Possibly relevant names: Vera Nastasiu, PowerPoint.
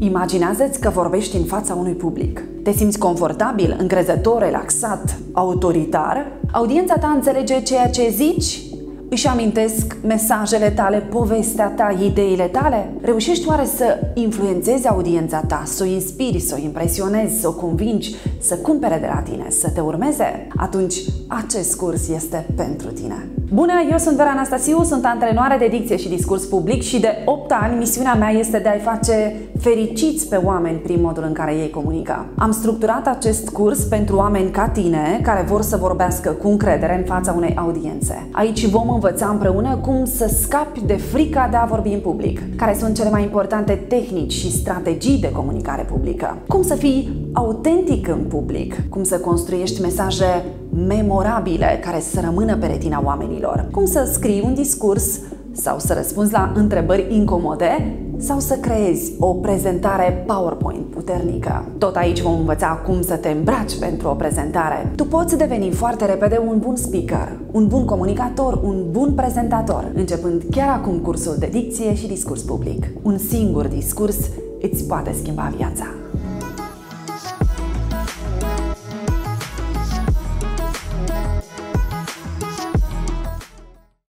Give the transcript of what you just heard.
Imaginează-ți că vorbești în fața unui public. Te simți confortabil, încrezător, relaxat, autoritar? Audiența ta înțelege ceea ce zici? Își amintesc mesajele tale, povestea ta, ideile tale? Reușești oare să influențezi audiența ta, să o inspiri, să o impresionezi, să o convingi, să cumpere de la tine, să te urmeze? Atunci, acest curs este pentru tine. Bună, eu sunt Vera Nastasiu, sunt antrenoare de dicție și discurs public și de 8 ani misiunea mea este de a-i face fericiți pe oameni prin modul în care ei comunică. Am structurat acest curs pentru oameni ca tine care vor să vorbească cu încredere în fața unei audiențe. Aici vom învăța împreună cum să scapi de frica de a vorbi în public, care sunt cele mai importante tehnici și strategii de comunicare publică, cum să fii autentic în public, cum să construiești mesaje memorabile care să rămână pe retina oamenilor, cum să scrii un discurs sau să răspunzi la întrebări incomode sau să creezi o prezentare PowerPoint puternică. Tot aici vom învăța cum să te îmbraci pentru o prezentare. Tu poți deveni foarte repede un bun speaker, un bun comunicator, un bun prezentator, începând chiar acum cursul de dicție și discurs public. Un singur discurs îți poate schimba viața.